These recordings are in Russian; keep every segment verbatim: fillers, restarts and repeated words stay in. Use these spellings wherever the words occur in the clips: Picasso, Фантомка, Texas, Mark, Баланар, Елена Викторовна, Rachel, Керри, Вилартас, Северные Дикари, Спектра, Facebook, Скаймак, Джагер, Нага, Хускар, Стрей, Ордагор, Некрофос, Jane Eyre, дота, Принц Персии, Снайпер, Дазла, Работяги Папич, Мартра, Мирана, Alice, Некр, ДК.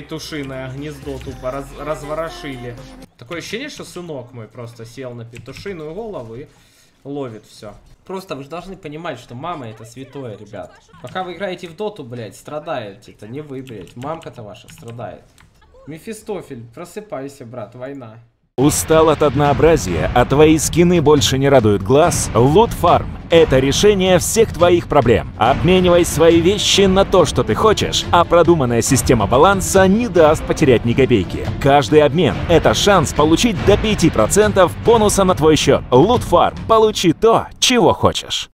петушиное гнездо тупо раз разворошили. Такое ощущение, что сынок мой просто сел на петушиную голову и ловит все. Просто вы же должны понимать, что мама это святое, ребят. Пока вы играете в доту, блядь, страдаете. Это не вы, блядь. Мамка-то ваша страдает. Мефистофель, просыпайся, брат, война. Устал от однообразия, а твои скины больше не радуют глаз? Лут-фарм – это решение всех твоих проблем. Обменивай свои вещи на то, что ты хочешь, а продуманная система баланса не даст потерять ни копейки. Каждый обмен – это шанс получить до пяти процентов бонуса на твой счет. Лут-фарм – получи то, чего хочешь.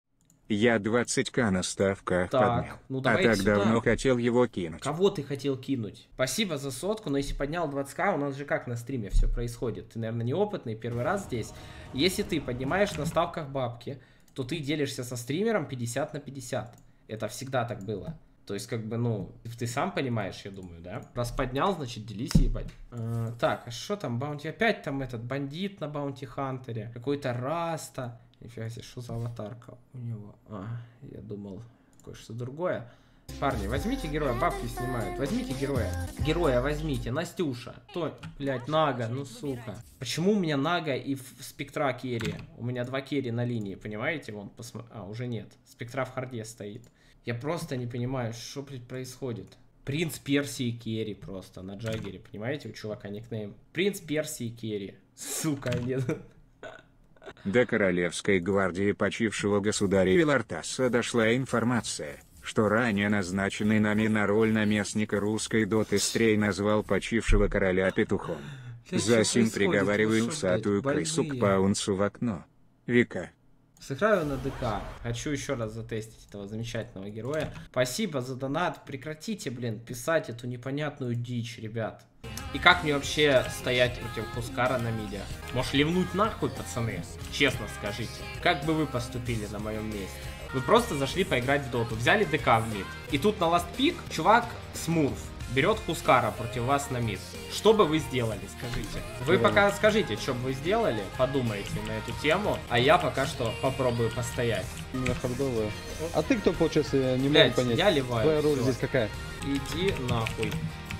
Я двадцать ка на ставках поднял, ну а так сюда. Давно хотел его кинуть. Кого ты хотел кинуть? Спасибо за сотку, но если поднял двадцать ка, у нас же как на стриме все происходит. Ты, наверное, неопытный, первый раз здесь. Если ты поднимаешь на ставках бабки, то ты делишься со стримером пятьдесят на пятьдесят. Это всегда так было. То есть, как бы, ну, ты сам понимаешь, я думаю, да? Раз поднял, значит, делись, ебать. А, так, а что там, баунти? Опять там этот бандит на баунти хантере. Какой-то Раста. Нифига себе, что за аватарка у него? А, я думал, кое-что другое. Парни, возьмите героя, бабки снимают. Возьмите героя. Героя возьмите, Настюша. Кто, блядь, Нага, ну сука. Почему у меня Нага и Спектра керри? У меня два керри на линии, понимаете? Вон, посмо... А, уже нет. Спектра в харде стоит. Я просто не понимаю, что, блядь, происходит. Принц Персии керри просто на Джагере, понимаете? У чувака никнейм. Принц Персии керри. Сука, нет. До королевской гвардии почившего государя Вилартаса дошла информация, что ранее назначенный нами на роль наместника русской доты Стрей назвал почившего короля петухом. Засим приговариваю усатую крысу к паунсу в окно. Вика. Сыграю на ДК. Хочу еще раз затестить этого замечательного героя. Спасибо за донат. Прекратите, блин, писать эту непонятную дичь, ребят. И как мне вообще стоять против Хускара на миде? Может ливнуть нахуй, пацаны? Честно скажите. Как бы вы поступили на моем месте? Вы просто зашли поиграть в доту, взяли ДК в мид. И тут на ласт пик чувак Смурф берет Хускара против вас на мид. Что бы вы сделали, скажите? Вы пока скажите, что бы вы сделали, подумайте на эту тему, а я пока что попробую постоять. А ты кто, получается, я не могу понять? Я ливаю. Твоя роль здесь какая? Иди нахуй.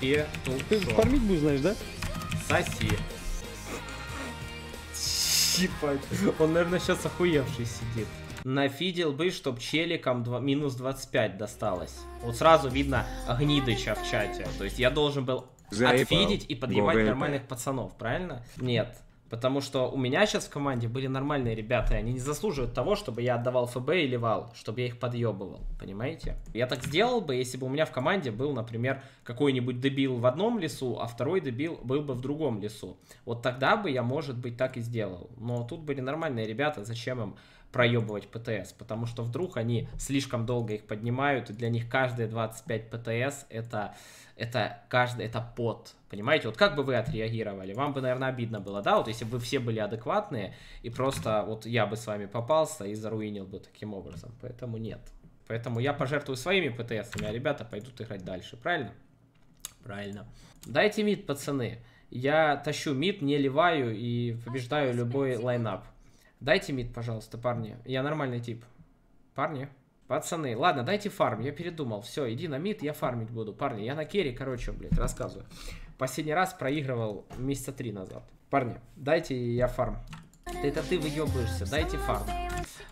Ты фармить будешь, знаешь, да? Соси. Щипать. Он, наверное, сейчас охуевший сидит. Нафидел бы, чтоб челикам минус двадцать пять досталось. Вот сразу видно Гнидыча в чате. То есть я должен был Заебал. Отфидить и подъебать Гоу нормальных это. Пацанов, правильно? Нет. Потому что у меня сейчас в команде были нормальные ребята, и они не заслуживают того, чтобы я отдавал ФБ и ливал, чтобы я их подъебывал, понимаете? Я так сделал бы, если бы у меня в команде был, например, какой-нибудь дебил в одном лесу, а второй дебил был бы в другом лесу. Вот тогда бы я, может быть, так и сделал. Но тут были нормальные ребята, зачем им проебывать ПТС? Потому что вдруг они слишком долго их поднимают, и для них каждые двадцать пять ПТС это... Это каждый, это пот, понимаете? Вот как бы вы отреагировали? Вам бы, наверное, обидно было, да? Вот если бы вы все были адекватные, и просто вот я бы с вами попался и заруинил бы таким образом. Поэтому нет. Поэтому я пожертвую своими ПТСами, а ребята пойдут играть дальше, правильно? Правильно. Дайте мид, пацаны. Я тащу мид, не ливаю и побеждаю любой лайнап. Дайте мид, пожалуйста, парни. Я нормальный тип. Парни. Пацаны, ладно, дайте фарм, я передумал. Все, иди на мид, я фармить буду, парни. Я на керри, короче, блядь, рассказываю. Последний раз проигрывал месяца три назад. Парни, дайте я фарм. Это ты выебаешься, дайте фарм.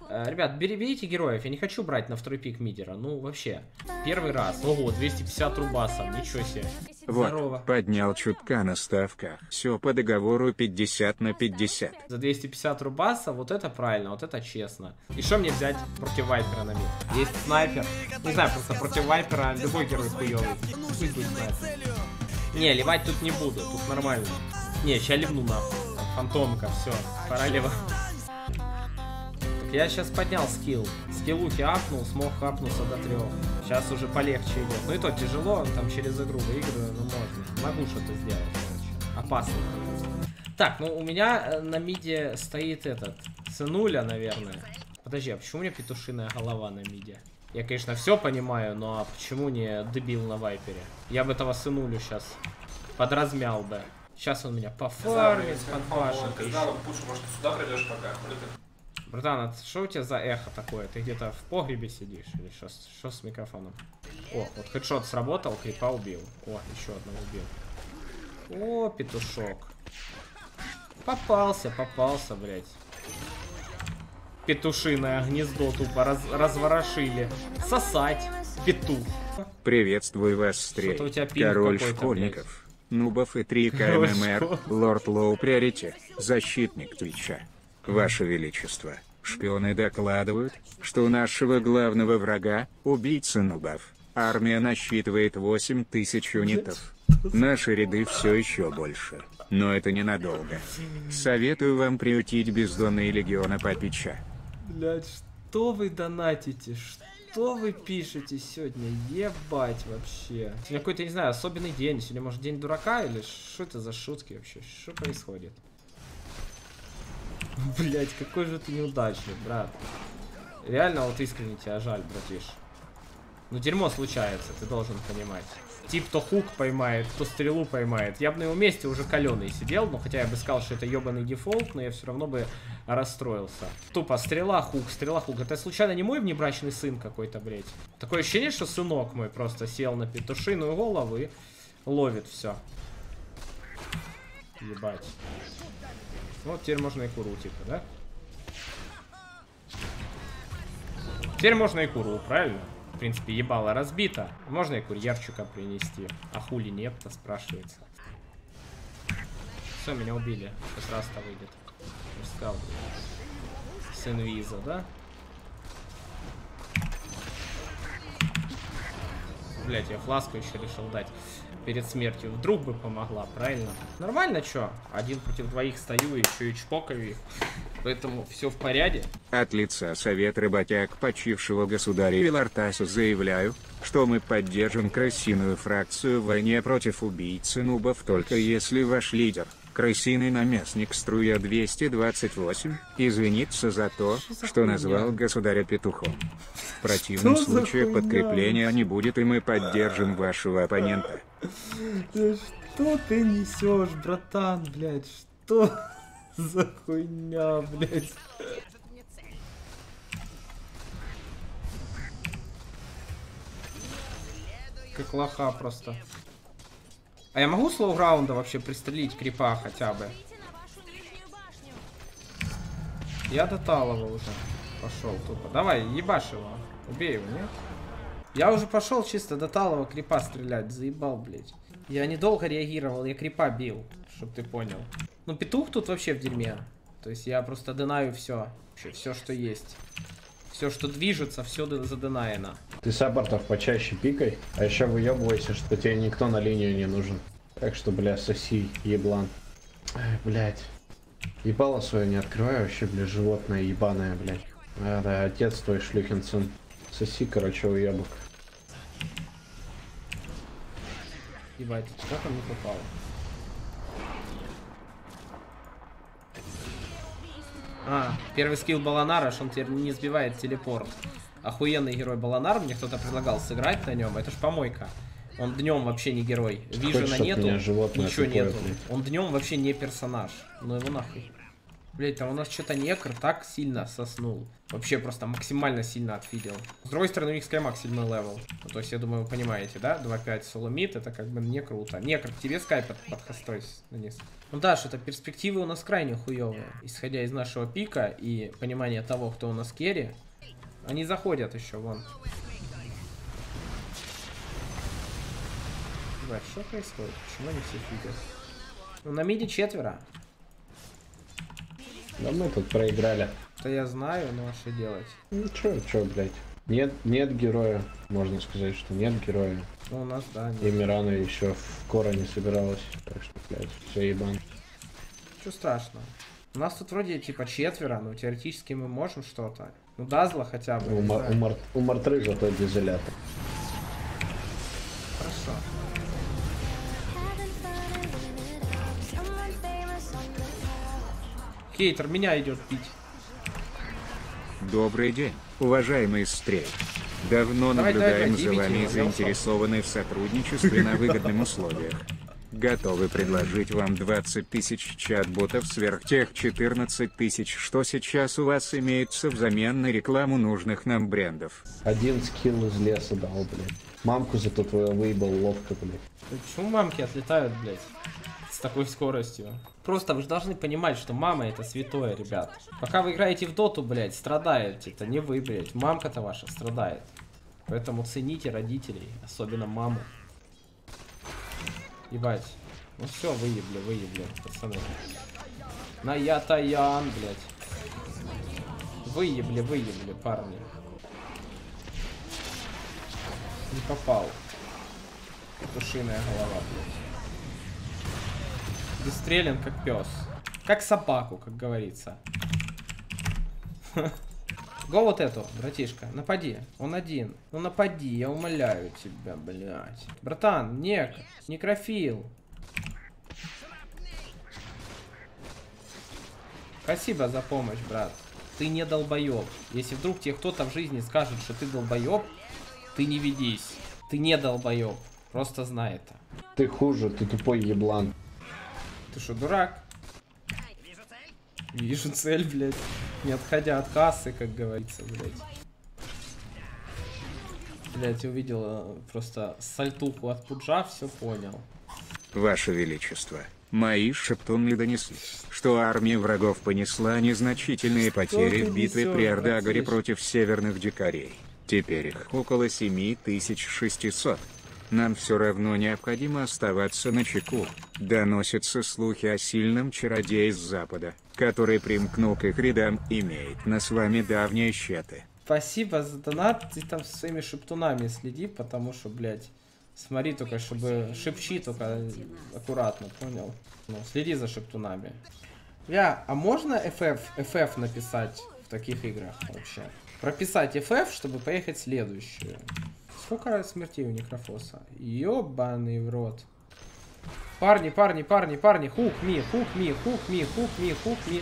Э, ребят, бери, берите героев, я не хочу брать на второй пик мидера. Ну, вообще, первый раз. Ого, двести пятьдесят рубасов, ничего себе. Вот, здорово. Поднял чутка на ставках. Все по договору пятьдесят на пятьдесят. За двести пятьдесят рубасов, вот это правильно, вот это честно. И что мне взять против Вайпера на мид? Есть снайпер. Не знаю, просто против Вайпера любой герой хуёвый. Пусть будет снайпер. Не, ливать тут не буду, тут нормально. Не, сейчас ливну нахуй. Фантомка, все, пора лево. Так я сейчас поднял скилл. Скиллухи апнул, смог апнуться до трех. Сейчас уже полегче идет. Ну и то тяжело, там через игру выигрываю, но можно. Могу что-то сделать, короче. Опасно. Так, ну у меня на миде стоит этот, сынуля, наверное. Подожди, а почему у меня петушиная голова на миде? Я, конечно, все понимаю, но а почему не дебил на вайпере? Я бы этого сынулю сейчас подразмял бы. Сейчас он меня пофармит, подпашет. Казалось, Пудж, может, сюда придешь пока? Братан, а что у тебя за эхо такое? Ты где-то в погребе сидишь? Или что с микрофоном? О, вот хедшот сработал, крипа убил. О, еще одного убил. О, петушок. Попался, попался, блядь. Петушиное гнездо тупо раз разворошили. Сосать, петух. Приветствую вас, Стрей. Король школьников, нубов и три ка эм эм эр, лорд Лоу Приорити, защитник Твича. Ваше Величество, шпионы докладывают, что у нашего главного врага, убийцы нубов, армия насчитывает восемь тысяч юнитов. Наши ряды все еще больше, но это ненадолго. Советую вам приютить бездонные легиона Папича. Блять, что вы донатите, что? Что вы пишете сегодня? Ебать вообще. Сегодня какой-то, не знаю, особенный день. Сегодня, может, день дурака? Или что это за шутки вообще? Что происходит? Блять, какой же ты неудачный, брат. Реально, вот искренне тебя жаль, братиш. Ну, дерьмо случается, ты должен понимать. Тип то хук поймает, то стрелу поймает. Я бы на его месте уже каленый сидел, но хотя я бы сказал, что это ебаный дефолт, но я все равно бы... расстроился. Тупо стрела, хук, стрела, хук. Это случайно не мой внебрачный сын какой-то, блядь? Такое ощущение, что сынок мой просто сел на петушиную голову и ловит все. Ебать. Вот теперь можно и куру, типа, да? Теперь можно и куру, правильно? В принципе, ебало разбито. Можно и курьерчика принести. А хули нет-то, спрашивается. Все, меня убили. Сейчас Раста выйдет. Искал с инвиза, да? Блять, я фласку еще решил дать перед смертью. Вдруг бы помогла, правильно? Нормально, чё? Один против двоих стою, еще и чпокаю их. Поэтому все в порядке. От лица совет работяг почившего государя Вилартаса заявляю, что мы поддержим крысиную фракцию в войне против убийцы нубов, только если ваш лидер, крысиный наместник Струя двести двадцать восемь, извиниться за то, что, что назвал государя петухом. В противном что случае подкрепления не будет, и мы поддержим вашего оппонента. Что ты несешь, братан, блядь? Что за хуйня, блядь? Как лоха просто. А я могу слоу раунда вообще пристрелить крипа хотя бы? Я дотал его уже. Пошел тупо. Давай, ебашь его. Убей его, нет? Я уже пошел чисто дотал его крипа стрелять. Заебал, блядь. Я недолго реагировал, я крипа бил, чтоб ты понял. Ну, петух тут вообще в дерьме. То есть я просто дынаю все. Все, что есть. Все, что движется, все заденаено. Ты саппортов почаще пикай, а еще выебывайся, что тебе никто на линию не нужен. Так что, бля, соси, еблан. Ай, блядь. Ебало свое не открываю, вообще, бля, животное ебаное, блядь. А, да, отец твой шлюхин сын. Соси, короче, уебок. Ебать, как он не попал? А, первый скилл Баланара, что он теперь не сбивает телепорт. Охуенный герой Баланар, мне кто-то предлагал сыграть на нем, это ж помойка. Он днем вообще не герой. Вижена нету, ничего нету. Он днем вообще не персонаж. Ну его нахуй. Блять, там у нас что-то Некр так сильно соснул. Вообще просто максимально сильно отфидел. С другой стороны, у них Скаймак седьмой левел. Ну, то есть, я думаю, вы понимаете, да? два пять соломит, это как бы не круто. Некр, тебе скайп под, под хостой нанес. Ну да, что-то перспективы у нас крайне хуевые. Исходя из нашего пика и понимания того, кто у нас керри, они заходят еще, вон. Блядь, что происходит? Почему они все фигят? Ну, на миде четверо. Давно тут проиграли. Это я знаю, но что делать? Ну чё, чё, блядь. Нет, нет героя. Можно сказать, что нет героя. Ну, у нас, да, нет. И Мирана еще в коро не собиралась. Так что, блядь, всё ебан. Чё страшного? У нас тут вроде типа четверо, но теоретически мы можем что-то. Ну, Дазла хотя бы. У, мар у, мар у Мартры зато дизолятор. Хорошо. Хейтер меня идет пить. Добрый день, уважаемый Стрей. Давно наблюдаем за вами и заинтересованы в сотрудничестве на выгодных условиях. Готовы предложить вам двадцать тысяч чат-ботов сверх тех четырнадцати тысяч, что сейчас у вас имеется взамен на рекламу нужных нам брендов. Один скилл из леса дал, блядь. Мамку зато твою выебал ловко, блядь. Почему мамки отлетают, блядь, с такой скоростью? Просто вы же должны понимать, что мама это святое, ребят. Пока вы играете в доту, блядь, страдаете. Это не вы, блядь. Мамка-то ваша страдает. Поэтому цените родителей, особенно маму. Ебать. Ну все, выебли, выебли, пацаны. На я таян, блядь. Выебли, выебли, парни. Не попал. Петушиная голова, блядь. Бестрелен, как пес. Как собаку, как говорится. Го вот эту, братишка, напади, он один. Ну напади, я умоляю тебя, блядь. Братан, нек, некрофил. Спасибо за помощь, брат. Ты не долбоеб. Если вдруг тебе кто-то в жизни скажет, что ты долбоеб, ты не ведись. Ты не долбоеб, просто знай это. Ты хуже, ты тупой еблан. Ты что, дурак? Вижу цель, блядь. Не отходя от кассы, как говорится, блядь. Блядь, увидел просто сальтуху от Пуджа, все понял. Ваше Величество, мои шептуны донесли, что армия врагов понесла незначительные что потери в битве при Ордагоре против Северных Дикарей. Теперь их около семи тысяч шестисот. Нам все равно необходимо оставаться начеку. Доносятся слухи о сильном чародее с запада, который примкнул к их рядам, имеет на с вами давние счеты. Спасибо за донат, ты там со своими шептунами следи, потому что, блядь, смотри только, чтобы шепчи только аккуратно, понял? Ну, следи за шептунами. Бля, а можно эф эф, эф эф написать в таких играх вообще? Прописать эф эф, чтобы поехать в следующую. Сколько раз смертей у Некрофоса? Ёбаный в рот. Парни, парни, парни, парни. Хук ми, хук ми, хук ми, хук ми, хук ми.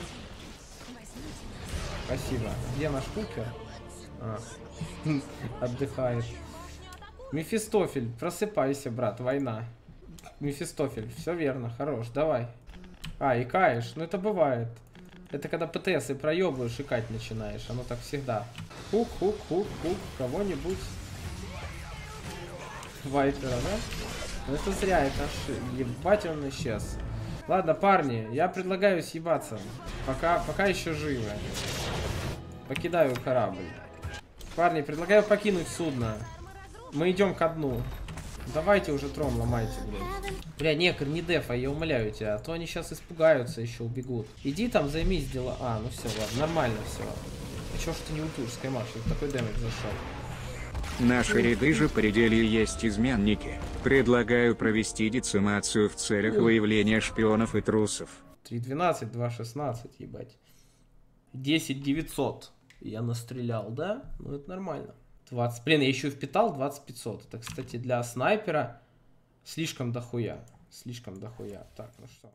Спасибо. Где наш хукер? А. Отдыхаешь. Мефистофель, просыпайся, брат. Война. Мефистофель, все верно, хорош, давай. А, икаешь, ну это бывает. Это когда ПТСы проебываешь, икать начинаешь. Оно так всегда. Хук, хук, хук, хук. Кого-нибудь. Вайпера, да? Ну это зря, это ошибка. Ебать, он исчез. Ладно, парни, я предлагаю съебаться. Пока, пока еще живы. Покидаю корабль. Парни, предлагаю покинуть судно. Мы идем ко дну. Давайте уже тром ломайте, блядь. Бля, Некр, не дефа, я умоляю тебя. А то они сейчас испугаются, еще убегут. Иди там, займись дела. А, ну все, ладно, нормально все. А чё ж ты не утушь, Скаймак, что такой дэмэдж зашел? Наши ряды же по пределе есть изменники. Предлагаю провести децимацию в целях выявления шпионов и трусов. три двенадцать, два шестнадцать, ебать. десять девятьсот. Я настрелял, да? Ну это нормально. двадцать. Блин, я еще и впитал двадцать пятьсот. Это, кстати, для снайпера слишком дохуя. Слишком дохуя. Так, ну что.